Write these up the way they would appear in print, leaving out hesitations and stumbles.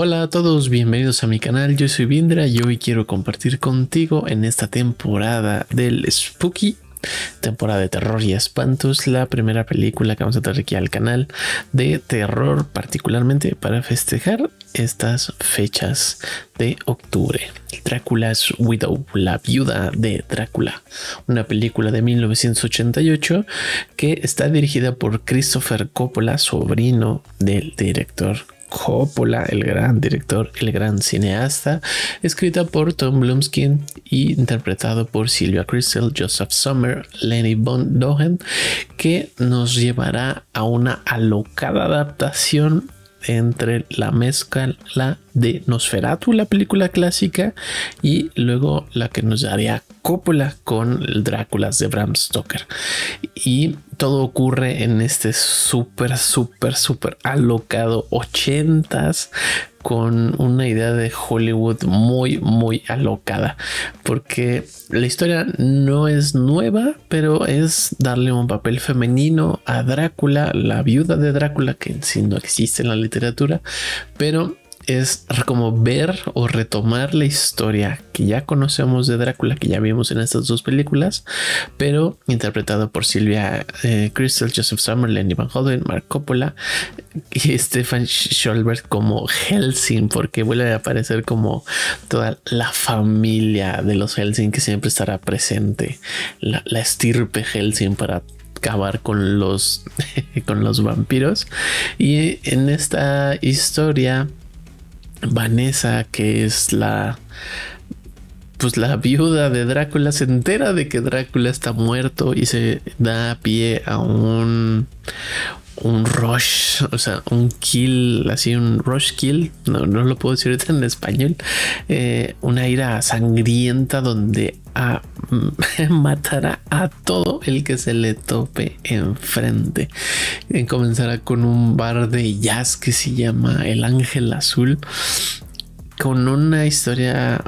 Hola a todos, bienvenidos a mi canal, yo soy Vindra y hoy quiero compartir contigo en esta temporada del Spooky, temporada de terror y espantos, la primera película que vamos a traer aquí al canal de terror, particularmente para festejar estas fechas de octubre. Drácula's Widow, la viuda de Drácula, una película de 1988 que está dirigida por Christopher Coppola, sobrino del director Coppola, el gran director, el gran cineasta, escrita por Tom Bloomskin y interpretado por Sylvia Kristel, Josef Sommer, Lenny von Dohlen, que nos llevará a una alocada adaptación entre la mezcla de Nosferatu, la película clásica, y luego la que nos daría Coppola con el Dráculas de Bram Stoker. Y todo ocurre en este súper alocado 80s con una idea de Hollywood muy alocada, porque la historia no es nueva, pero es darle un papel femenino a Drácula, la viuda de Drácula, que en sí no existe en la literatura, pero es como ver o retomar la historia que ya conocemos de Drácula, que ya vimos en estas dos películas, pero interpretado por Sylvia Kristel, Josef Sommer, Lenny Van Dohlen, Mark Coppola y Stefan Scholberg como Helsing, porque vuelve a aparecer como toda la familia de los Helsing, que siempre estará presente, la estirpe Helsing para acabar con los vampiros. Y en esta historia Vanessa, que es la viuda de Drácula, se entera de que Drácula está muerto y se da pie a un rush, o sea, un kill, así un rush kill, no lo puedo decir en español, una ira sangrienta donde matará a todo el que se le tope enfrente. Comenzará con un bar de jazz que se llama El Ángel Azul, con una historia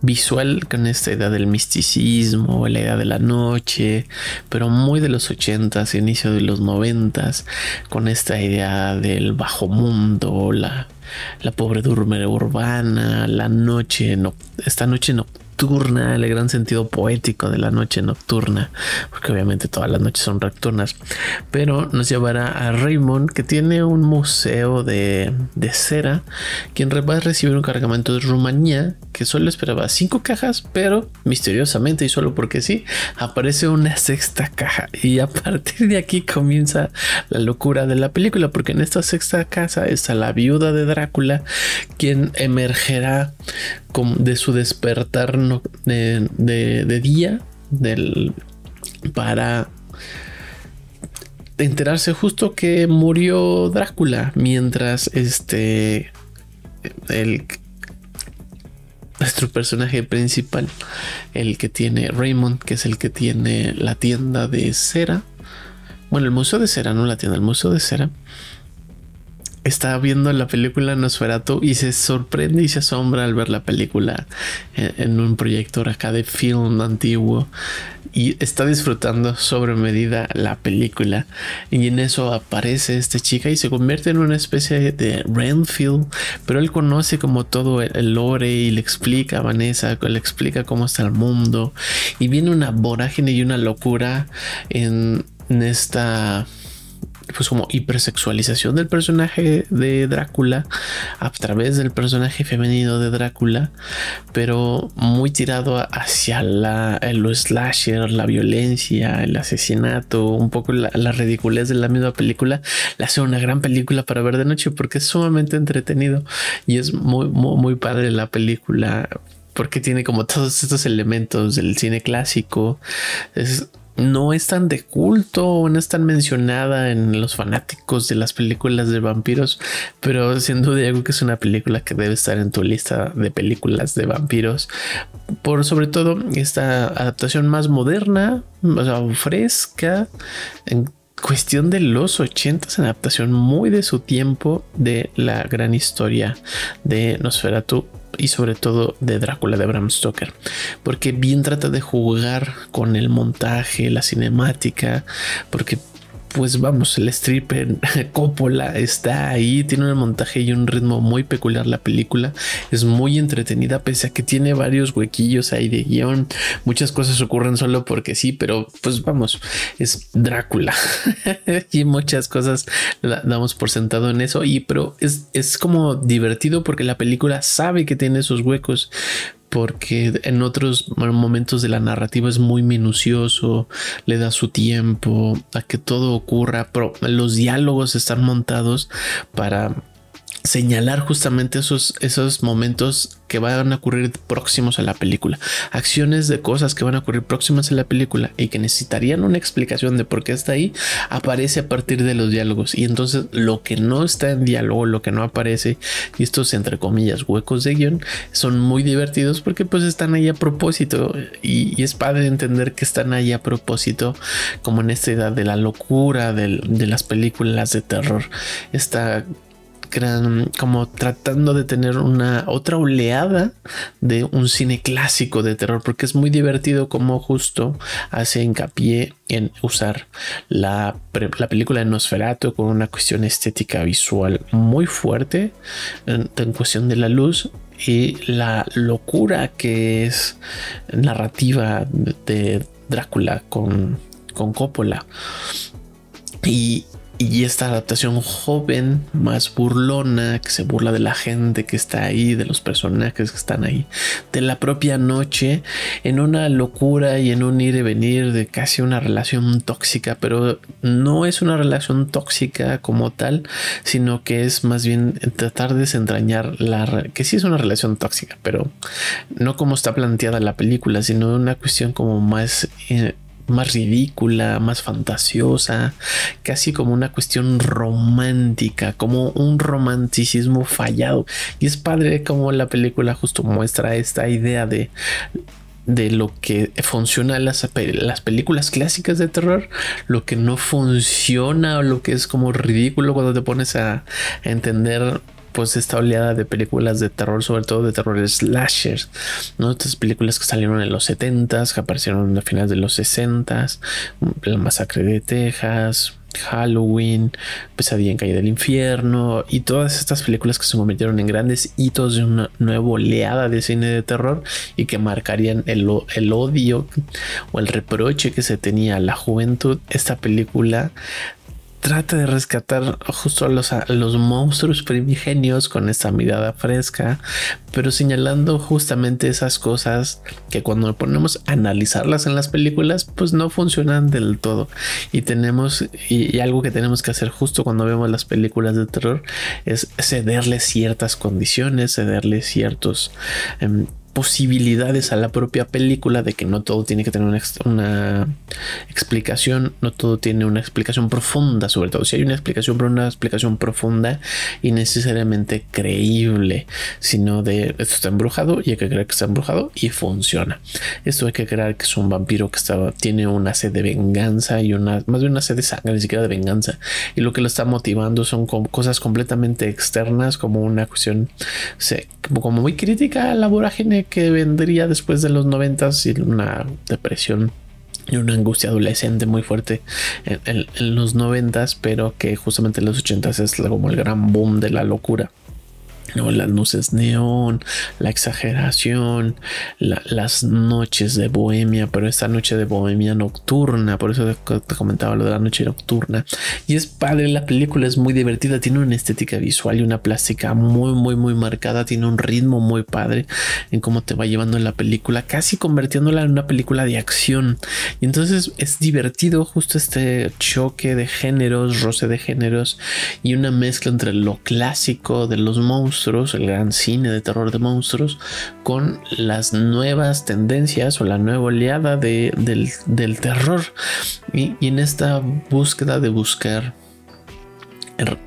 visual, con esta idea del misticismo, la idea de la noche, pero muy de los 80s, inicio de los 90s, con esta idea del bajo mundo, la podredumbre urbana, la noche, esta noche nocturna, el gran sentido poético de la noche nocturna, porque obviamente todas las noches son nocturnas, pero nos llevará a Raymond, que tiene un museo de cera, quien va a recibir un cargamento de Rumanía que solo esperaba 5 cajas, pero misteriosamente y solo porque sí, aparece una 6ª caja, y a partir de aquí comienza la locura de la película, porque en esta 6ª casa está la viuda de Drácula, quien emergerá de su despertar de día para enterarse justo que murió Drácula, mientras nuestro personaje principal, el que tiene Raymond, que es el que tiene la tienda de cera, bueno, el museo de cera, no la tienda, el museo de cera, está viendo la película Nosferatu y se sorprende y se asombra al ver la película en un proyector acá de film antiguo, y está disfrutando sobre medida la película, y en eso aparece esta chica y se convierte en una especie de Renfield, pero él conoce como todo el lore y le explica a Vanessa, le explica cómo está el mundo, y viene una vorágine y una locura en esta, pues, como hipersexualización del personaje de Drácula a través del personaje femenino de Drácula, pero muy tirado hacia el slasher, la violencia, el asesinato, un poco la ridiculez de la misma película. La hace una gran película para ver de noche, porque es sumamente entretenido y es muy padre la película, porque tiene como todos estos elementos del cine clásico. No es tan de culto, no es tan mencionada en los fanáticos de las películas de vampiros, pero sin duda algo que es una película que debe estar en tu lista de películas de vampiros, por sobre todo esta adaptación más moderna, o sea, fresca, en cuestión de los 80s, adaptación muy de su tiempo de la gran historia de Nosferatu y sobre todo de Drácula de Bram Stoker, porque bien trata de jugar con el montaje, la cinemática, porque pues vamos, el stripper Coppola está ahí, tiene un montaje y un ritmo muy peculiar la película, es muy entretenida pese a que tiene varios huequillos ahí de guión, muchas cosas ocurren solo porque sí, pero pues vamos, es Drácula y muchas cosas la damos por sentado en eso, y pero es como divertido porque la película sabe que tiene esos huecos, porque en otros momentos de la narrativa es muy minucioso, le da su tiempo a que todo ocurra, pero los diálogos están montados para señalar justamente esos momentos que van a ocurrir próximos a la película, acciones de cosas que van a ocurrir próximas a la película y que necesitarían una explicación de por qué está ahí, aparece a partir de los diálogos, y entonces lo que no está en diálogo, lo que no aparece, y estos entre comillas huecos de guión son muy divertidos porque pues están ahí a propósito, y es padre entender que están ahí a propósito, como en esta edad de la locura de las películas de terror, está como tratando de tener una otra oleada de un cine clásico de terror, porque es muy divertido como justo hace hincapié en usar la película de Nosferatu con una cuestión estética visual muy fuerte en cuestión de la luz y la locura que es narrativa de Drácula con Coppola, y esta adaptación joven, más burlona, que se burla de la gente que está ahí, de los personajes que están ahí, de la propia noche, en una locura y en un ir y venir de casi una relación tóxica, pero no es una relación tóxica como tal, sino que es más bien tratar de desentrañar que sí es una relación tóxica, pero no como está planteada la película, sino una cuestión como más ridícula, más fantasiosa, casi como una cuestión romántica, como un romanticismo fallado, y es padre como la película justo muestra esta idea de lo que funciona en las películas clásicas de terror, lo que no funciona o lo que es como ridículo cuando te pones a entender pues esta oleada de películas de terror, sobre todo de terror slasher, ¿no? Estas películas que salieron en los 70s, que aparecieron a finales de los 60s, La Masacre de Texas, Halloween, Pesadilla en Calle del Infierno, y todas estas películas que se convirtieron en grandes hitos de una nueva oleada de cine de terror y que marcarían el odio o el reproche que se tenía a la juventud. Esta película trata de rescatar justo a los monstruos primigenios con esta mirada fresca, pero señalando justamente esas cosas que cuando ponemos a analizarlas en las películas, pues no funcionan del todo. Y algo que tenemos que hacer justo cuando vemos las películas de terror es cederle ciertas condiciones, cederle ciertos posibilidades a la propia película, de que no todo tiene que tener una explicación, no todo tiene una explicación profunda, sobre todo si hay una explicación, pero una explicación profunda y necesariamente creíble, sino de esto está embrujado y hay que creer que está embrujado y funciona, esto hay que creer que es un vampiro que tiene una sed de venganza y más bien una sed de sangre, ni siquiera de venganza, y lo que lo está motivando son cosas completamente externas, como una cuestión como muy crítica a la vorágine que vendría después de los 90s y una depresión y una angustia adolescente muy fuerte en los 90s, pero que justamente en los 80s es como el gran boom de la locura, ¿no? Las luces neón, la exageración, las noches de bohemia, pero esta noche de bohemia nocturna, por eso te comentaba lo de la noche nocturna, y es padre la película, es muy divertida, tiene una estética visual y una plástica muy muy muy marcada, tiene un ritmo muy padre en cómo te va llevando la película, casi convirtiéndola en una película de acción, y entonces es divertido justo este choque de géneros, roce de géneros y una mezcla entre lo clásico de los monstruos, el gran cine de terror de monstruos, con las nuevas tendencias o la nueva oleada del terror, y en esta búsqueda de buscar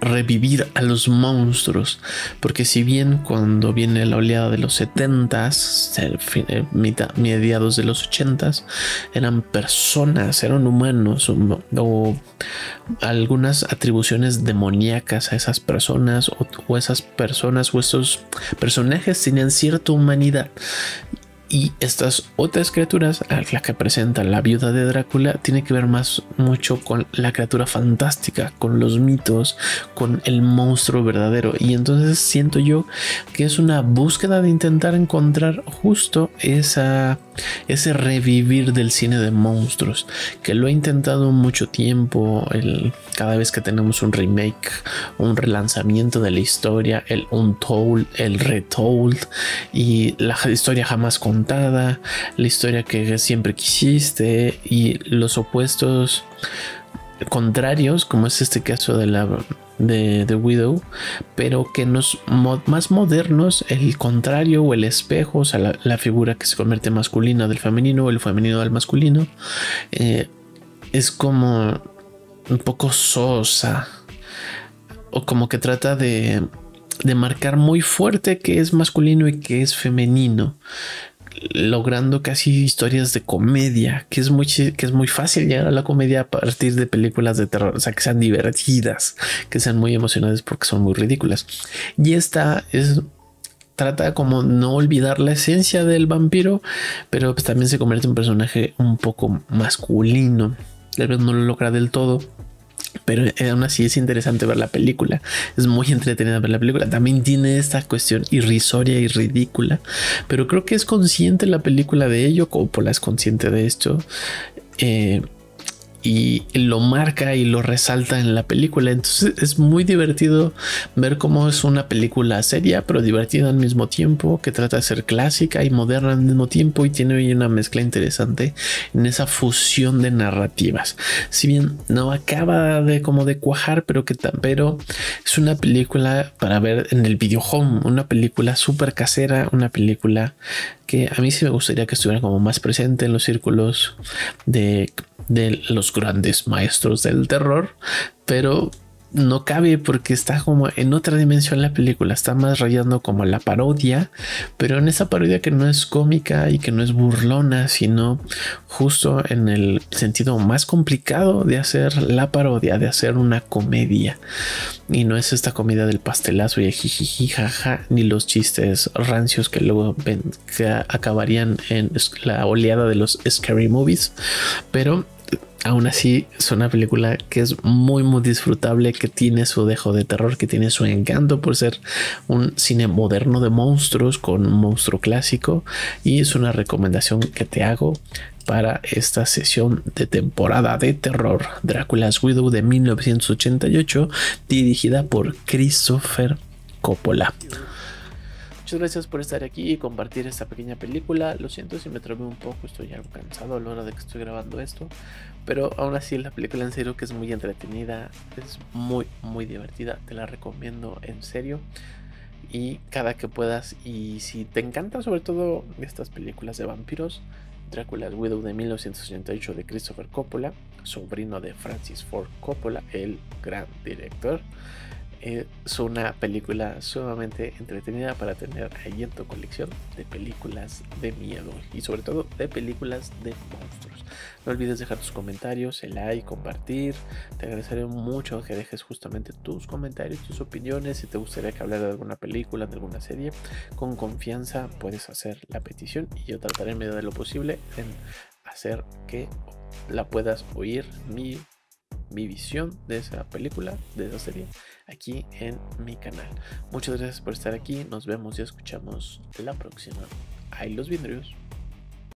revivir a los monstruos, porque si bien cuando viene la oleada de los 70s, mediados de los 80s, eran personas, eran humanos o algunas atribuciones demoníacas a esas personas o estos personajes tenían cierta humanidad, Y estas otras criaturas, las que presenta la viuda de Drácula, tiene que ver mucho con la criatura fantástica, con los mitos, con el monstruo verdadero. Y entonces siento yo que es una búsqueda de intentar encontrar justo ese revivir del cine de monstruos, que lo he intentado mucho tiempo. Cada vez que tenemos un remake, un relanzamiento de la historia, el untold, el retold, y la historia jamás contada, la historia que siempre quisiste, y los opuestos contrarios, como es este caso de The Widow, pero que nos más modernos, el contrario o el espejo, o sea, la figura que se convierte masculina del femenino o el femenino del masculino, es como un poco sosa, o como que trata de marcar muy fuerte que es masculino y que es femenino, logrando casi historias de comedia, que es muy fácil llegar a la comedia a partir de películas de terror, o sea, que sean divertidas, que sean muy emocionantes porque son muy ridículas. Y esta trata como no olvidar la esencia del vampiro, pero pues también se convierte en un personaje un poco masculino. Tal vez no lo logra del todo, pero aún así es interesante ver la película. Es muy entretenida ver la película. También tiene esta cuestión irrisoria y ridícula, pero creo que es consciente la película de ello. Coppola es consciente de esto, y lo marca y lo resalta en la película. Entonces es muy divertido ver cómo es una película seria pero divertida al mismo tiempo, que trata de ser clásica y moderna al mismo tiempo, y tiene una mezcla interesante en esa fusión de narrativas. Si bien no acaba de cuajar, pero es una película para ver en el video home, una película súper casera, una película que a mí sí me gustaría que estuviera como más presente en los círculos de los grandes maestros del terror, pero no cabe porque está como en otra dimensión la película. Está más rayando como la parodia, pero en esa parodia que no es cómica y que no es burlona, sino justo en el sentido más complicado de hacer la parodia, de hacer una comedia. Y no es esta comedia del pastelazo y el jijiji jaja, ni los chistes rancios que luego que acabarían en la oleada de los scary movies, pero aún así es una película que es muy muy disfrutable, que tiene su dejo de terror, que tiene su encanto por ser un cine moderno de monstruos con un monstruo clásico, y es una recomendación que te hago para esta sesión de temporada de terror. Drácula's Widow de 1988, dirigida por Christopher Coppola. Muchas gracias por estar aquí y compartir esta pequeña película. Lo siento si me trabé un poco, estoy algo cansado a la hora de que estoy grabando esto, pero aún así la película en serio que es muy entretenida, es muy muy divertida, te la recomiendo en serio. Y cada que puedas, y si te encantan sobre todo estas películas de vampiros, Drácula's Widow de 1988 de Christopher Coppola, sobrino de Francis Ford Coppola, el gran director. Es una película sumamente entretenida para tener ahí en tu colección de películas de miedo y sobre todo de películas de monstruos. No olvides dejar tus comentarios, el like, compartir. Te agradeceré mucho que dejes justamente tus comentarios, tus opiniones. Si te gustaría que hablara de alguna película, de alguna serie, con confianza puedes hacer la petición y yo trataré en medio de lo posible en hacer que la puedas oír, mi visión de esa película, de esa serie, aquí en mi canal. Muchas gracias por estar aquí, nos vemos y escuchamos la próxima. Ahí los vidrios.